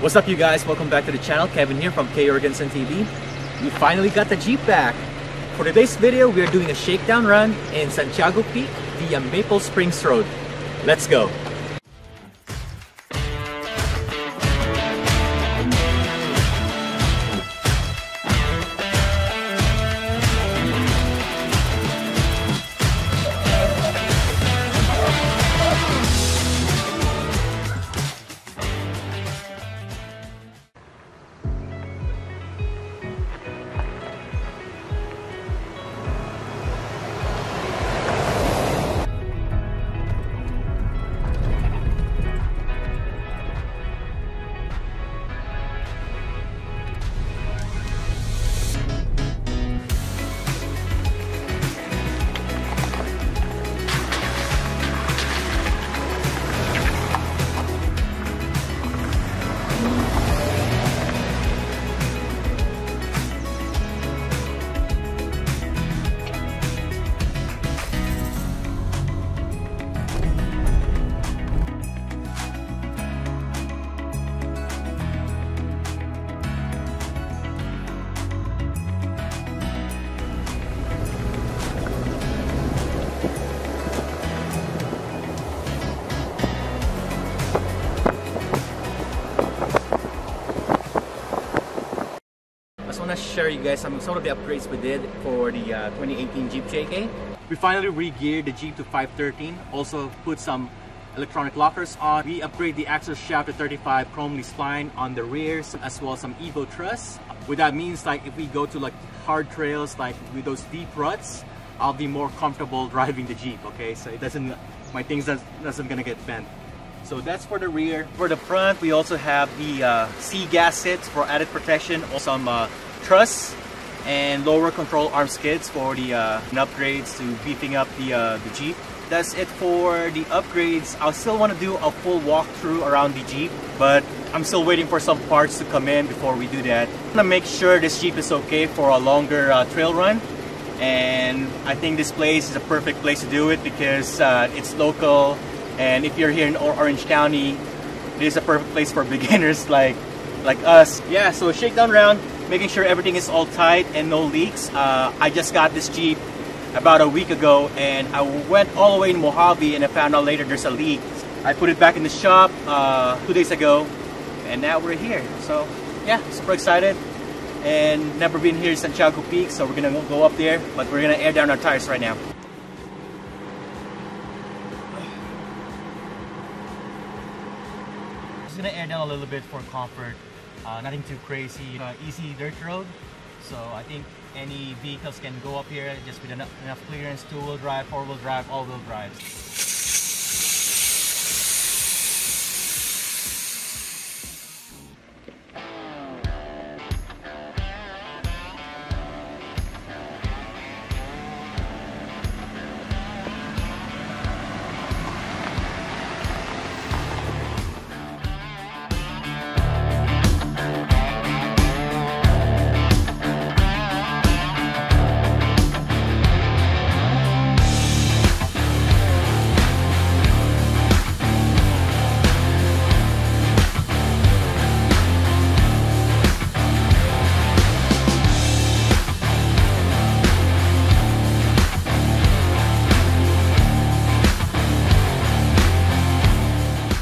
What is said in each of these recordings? What's up, you guys? Welcome back to the channel. Kevin here from K Orgenson TV. We finally got the Jeep back. For today's video, we are doing a shakedown run in Santiago Peak via Maple Springs Road. Let's go. I want to share you guys some of the upgrades we did for the 2018 Jeep JK. We finally re-geared the Jeep to 513, also put some electronic lockers on. We upgrade the axle shaft to 35 chrome spline on the rear, as well as some Evo truss. What that means, like if we go to like hard trails, like with those deep ruts, I'll be more comfortable driving the Jeep, okay? So it doesn't, my things doesn't gonna get bent. So that's for the rear. For the front, we also have the C gaskets for added protection, also some truss and lower control arm skids for the upgrades to beefing up the Jeep. That's it for the upgrades. I still want to do a full walkthrough around the Jeep, but I'm still waiting for some parts to come in before we do that. I'm gonna make sure this Jeep is okay for a longer trail run, and I think this place is a perfect place to do it because it's local, and if you're here in Orange County, this is a perfect place for beginners like us. Yeah, so shakedown round, making sure everything is all tight and no leaks. I just got this Jeep about a week ago, and I went all the way in Mojave and I found out later there's a leak. I put it back in the shop 2 days ago, and now we're here. So yeah, super excited, and never been here in Santiago Peak, so we're gonna go up there, but we're gonna air down our tires right now. Just gonna air down a little bit for comfort. Nothing too crazy, easy dirt road, so I think any vehicles can go up here just with enough clearance, two-wheel drive, four-wheel drive, all-wheel drive.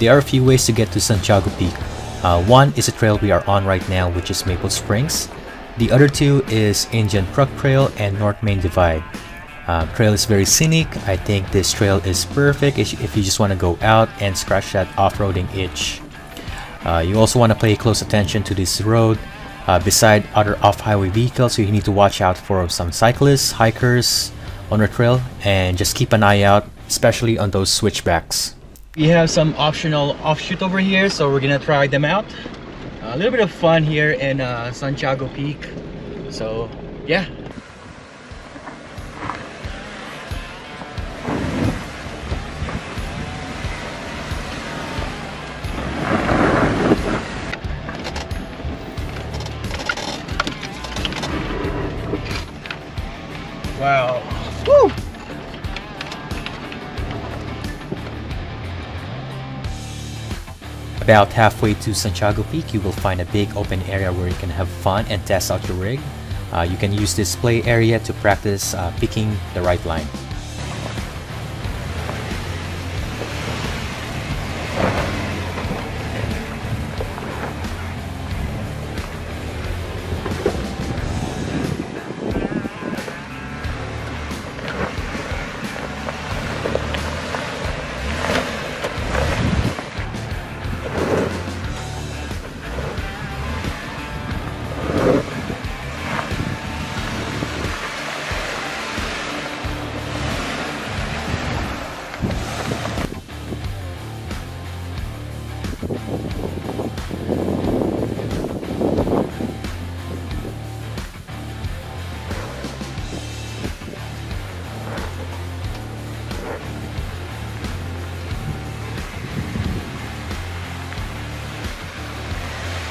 There are a few ways to get to Santiago Peak. One is a trail we are on right now, which is Maple Springs. The other two is Indian Truck Trail and North Main Divide. Trail is very scenic. I think this trail is perfect if you just want to go out and scratch that off-roading itch. You also want to pay close attention to this road. Beside other off-highway vehicles, you need to watch out for some cyclists, hikers on the trail, and just keep an eye out, especially on those switchbacks. We have some optional offshoot over here, so we're gonna try them out. A little bit of fun here in Santiago Peak. So yeah. Wow. Woo! About halfway to Santiago Peak, you will find a big open area where you can have fun and test out your rig. You can use this play area to practice picking the right line.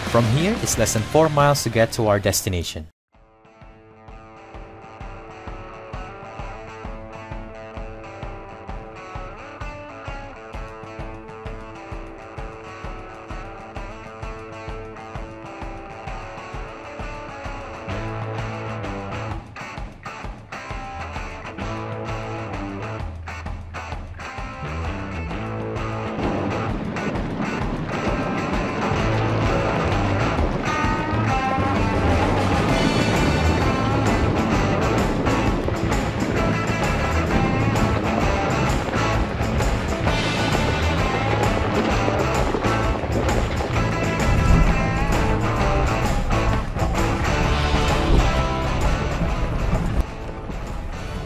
From here, it's less than 4 miles to get to our destination.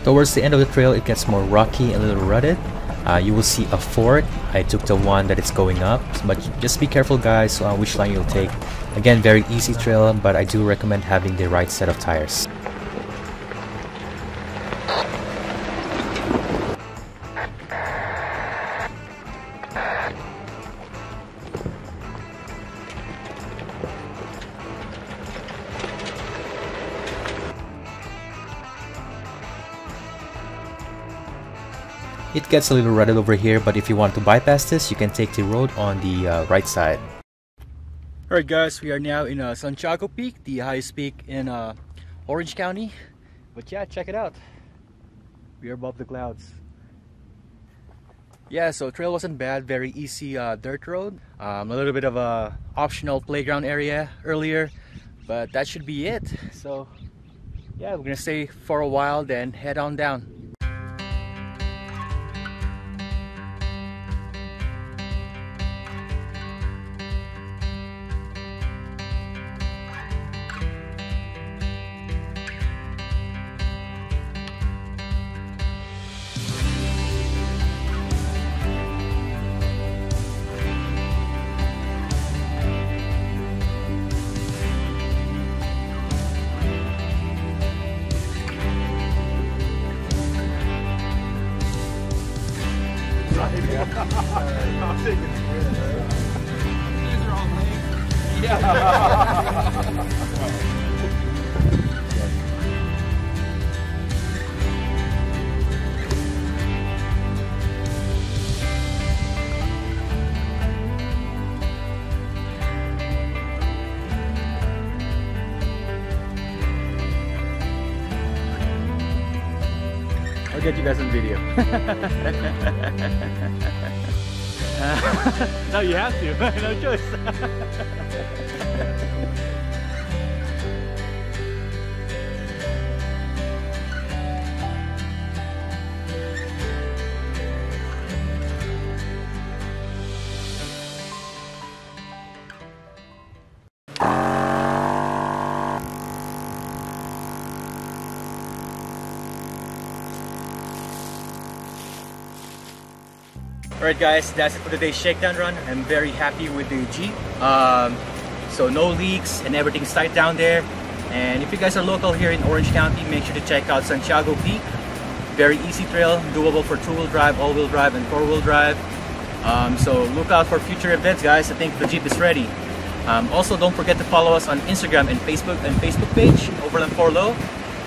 Towards the end of the trail, it gets more rocky and a little rutted. You will see a fork. I took the one that is going up, but just be careful guys on which line you'll take. Again, very easy trail, but I do recommend having the right set of tires. It gets a little rutted over here, but if you want to bypass this, you can take the road on the right side. Alright guys, we are now in Santiago Peak, the highest peak in Orange County. But yeah, check it out. We are above the clouds. Yeah, so trail wasn't bad, very easy dirt road. A little bit of a optional playground area earlier, but that should be it. So yeah, we're gonna stay for a while, then head on down. I'll get you guys on video. No, you have to. No choice. Alright guys, that's it for today's shakedown run. I'm very happy with the Jeep. So no leaks and everything's tight down there. And if you guys are local here in Orange County, make sure to check out Santiago Peak. Very easy trail, doable for 2-wheel drive, all-wheel drive, and 4-wheel drive. So look out for future events guys. I think the Jeep is ready. Also, don't forget to follow us on Instagram and Facebook page, Overland4Low.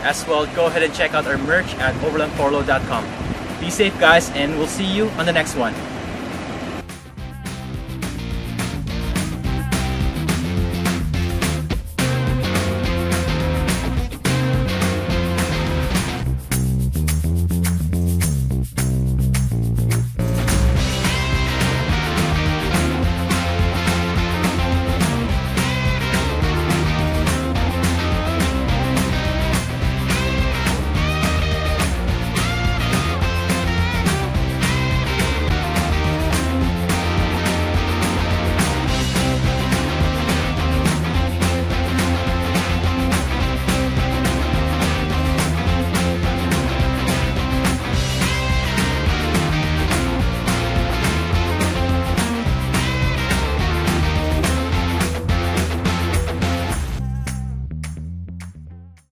As well, go ahead and check out our merch at Overland4Low.com. Be safe guys, and we'll see you on the next one.